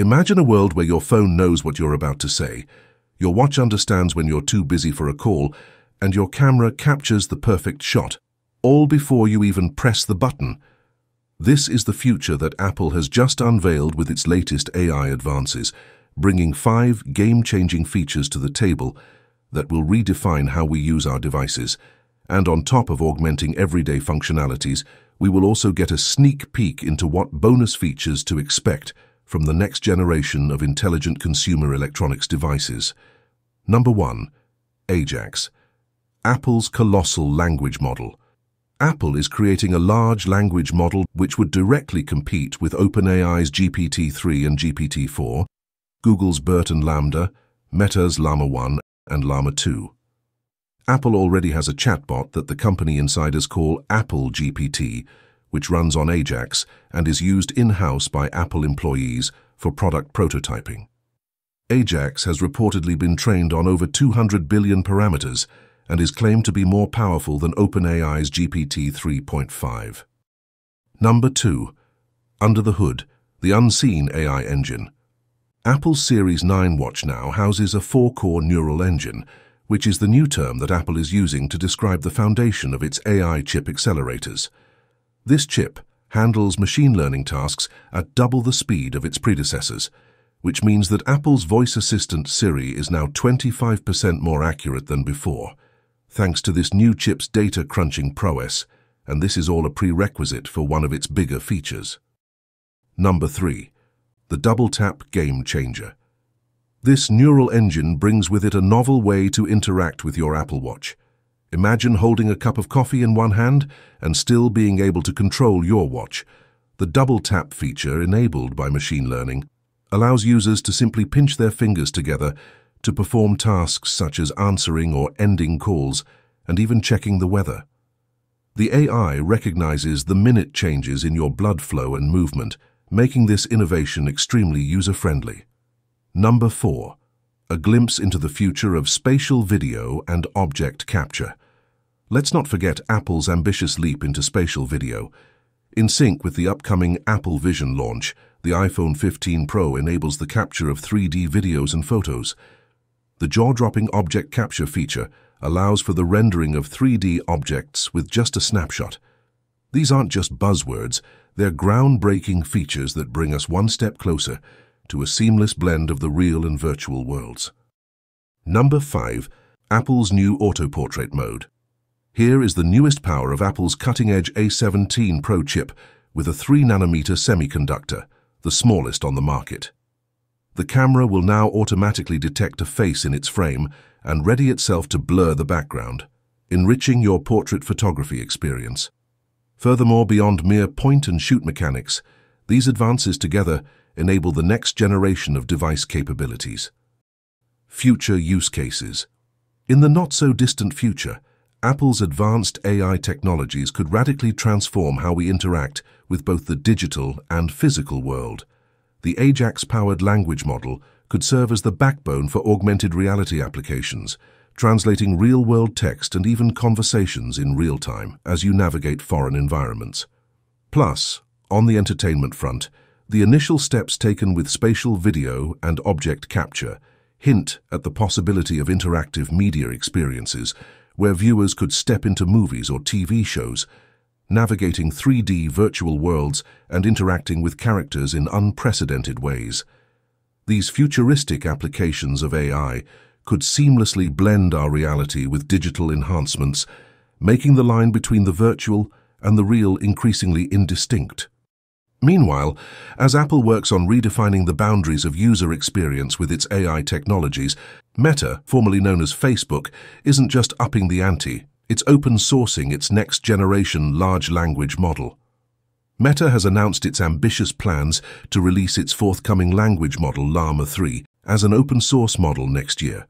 Imagine a world where your phone knows what you're about to say, your watch understands when you're too busy for a call, and your camera captures the perfect shot, all before you even press the button. This is the future that Apple has just unveiled with its latest AI advances, bringing 5 game-changing features to the table that will redefine how we use our devices. And on top of augmenting everyday functionalities, we will also get a sneak peek into what bonus features to expect from the next generation of intelligent consumer electronics devices. Number 1. Ajax, Apple's colossal language model. Apple is creating a large language model which would directly compete with OpenAI's GPT-3 and GPT-4, Google's Bert and Lambda, Meta's Llama 1 and Llama 2. Apple already has a chatbot that the company insiders call Apple GPT, which runs on Ajax and is used in-house by Apple employees for product prototyping. Ajax has reportedly been trained on over 200 billion parameters and is claimed to be more powerful than OpenAI's GPT 3.5. Number 2. Under the hood, the unseen AI engine. Apple's Series 9 Watch now houses a 4-core neural engine, which is the new term that Apple is using to describe the foundation of its AI chip accelerators. This chip handles machine learning tasks at double the speed of its predecessors, which means that Apple's voice assistant Siri is now 25% more accurate than before, thanks to this new chip's data crunching prowess, and this is all a prerequisite for one of its bigger features. Number 3. The double-tap game changer. This neural engine brings with it a novel way to interact with your Apple Watch. Imagine holding a cup of coffee in one hand and still being able to control your watch. The double-tap feature, enabled by machine learning, allows users to simply pinch their fingers together to perform tasks such as answering or ending calls and even checking the weather. The AI recognizes the minute changes in your blood flow and movement, making this innovation extremely user-friendly. Number 4. A glimpse into the future of spatial video and object capture. Let's not forget Apple's ambitious leap into spatial video. In sync with the upcoming Apple Vision launch, the iPhone 15 Pro enables the capture of 3D videos and photos. The jaw-dropping object capture feature allows for the rendering of 3D objects with just a snapshot. These aren't just buzzwords, they're groundbreaking features that bring us one step closer to a seamless blend of the real and virtual worlds. Number 5. Apple's new autoportrait mode. Here is the newest power of Apple's cutting-edge A17 Pro chip with a 3-nanometer semiconductor, the smallest on the market. The camera will now automatically detect a face in its frame and ready itself to blur the background, enriching your portrait photography experience. Furthermore, beyond mere point-and-shoot mechanics, these advances together enable the next generation of device capabilities. Future use cases. In the not-so-distant future, Apple's advanced AI technologies could radically transform how we interact with both the digital and physical world. The Ajax-powered language model could serve as the backbone for augmented reality applications, translating real-world text and even conversations in real time as you navigate foreign environments. Plus, on the entertainment front, the initial steps taken with spatial video and object capture hint at the possibility of interactive media experiences where viewers could step into movies or TV shows, navigating 3D virtual worlds and interacting with characters in unprecedented ways. These futuristic applications of AI could seamlessly blend our reality with digital enhancements, making the line between the virtual and the real increasingly indistinct. Meanwhile, as Apple works on redefining the boundaries of user experience with its AI technologies, Meta, formerly known as Facebook, isn't just upping the ante, it's open-sourcing its next-generation large language model. Meta has announced its ambitious plans to release its forthcoming language model, Llama 3, as an open-source model next year.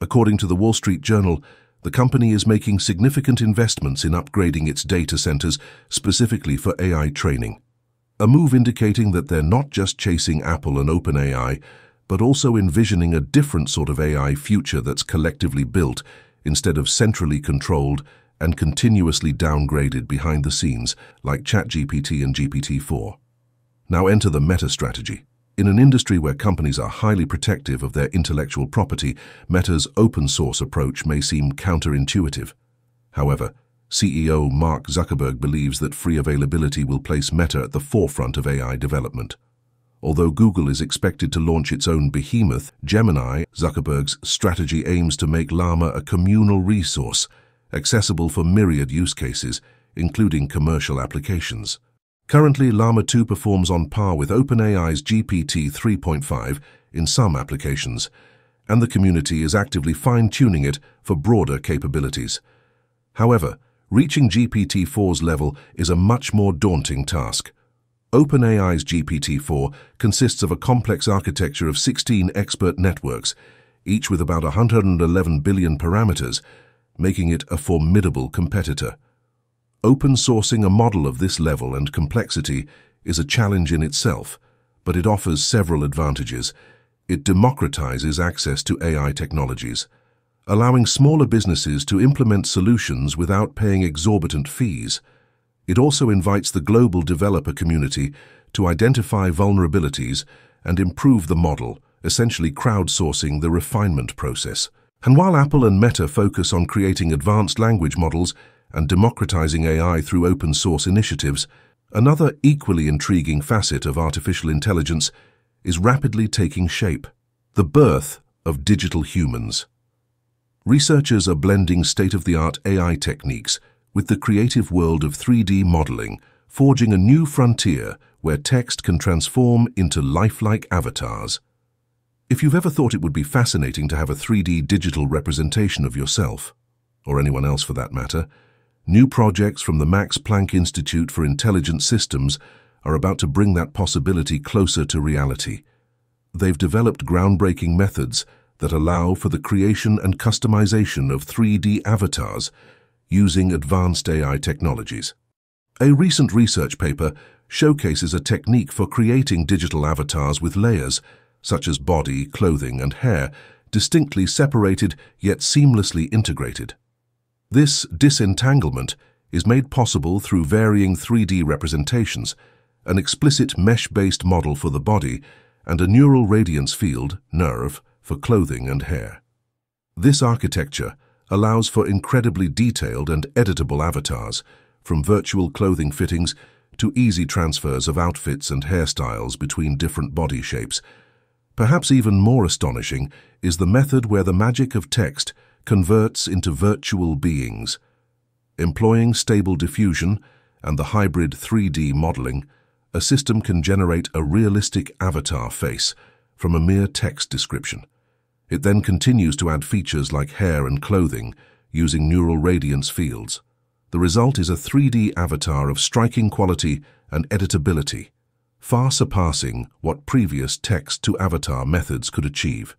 According to the Wall Street Journal, the company is making significant investments in upgrading its data centers specifically for AI training, a move indicating that they're not just chasing Apple and OpenAI, but also envisioning a different sort of AI future that's collectively built instead of centrally controlled and continuously downgraded behind the scenes like ChatGPT and GPT-4. Now enter the Meta strategy, In an industry where companies are highly protective of their intellectual property, Meta's open-source approach may seem counterintuitive. However, CEO Mark Zuckerberg believes that free availability will place Meta at the forefront of AI development. Although Google is expected to launch its own behemoth, Gemini, Zuckerberg's strategy aims to make Llama a communal resource, accessible for myriad use cases, including commercial applications. Currently, Llama 2 performs on par with OpenAI's GPT-3.5 in some applications, and the community is actively fine-tuning it for broader capabilities. However, reaching GPT-4's level is a much more daunting task. OpenAI's GPT-4 consists of a complex architecture of 16 expert networks, each with about 111 billion parameters, making it a formidable competitor. Open sourcing a model of this level and complexity is a challenge in itself, but it offers several advantages. It democratizes access to AI technologies, allowing smaller businesses to implement solutions without paying exorbitant fees. It also invites the global developer community to identify vulnerabilities and improve the model, essentially crowdsourcing the refinement process. And while Apple and Meta focus on creating advanced language models and democratizing AI through open source initiatives, another equally intriguing facet of artificial intelligence is rapidly taking shape: the birth of digital humans. Researchers are blending state-of-the-art AI techniques with the creative world of 3D modeling, forging a new frontier where text can transform into lifelike avatars. If you've ever thought it would be fascinating to have a 3D digital representation of yourself, or anyone else for that matter, new projects from the Max Planck Institute for Intelligent Systems are about to bring that possibility closer to reality. They've developed groundbreaking methods that allow for the creation and customization of 3D avatars using advanced AI technologies. A recent research paper showcases a technique for creating digital avatars with layers, such as body, clothing, and hair, distinctly separated yet seamlessly integrated. This disentanglement is made possible through varying 3D representations, an explicit mesh-based model for the body, and a neural radiance field, NeRF, for clothing and hair. This architecture allows for incredibly detailed and editable avatars, from virtual clothing fittings to easy transfers of outfits and hairstyles between different body shapes. Perhaps even more astonishing is the method where the magic of text converts into virtual beings. Employing stable diffusion and the hybrid 3D modeling, a system can generate a realistic avatar face from a mere text description. It then continues to add features like hair and clothing using neural radiance fields. The result is a 3D avatar of striking quality and editability, far surpassing what previous text-to-avatar methods could achieve.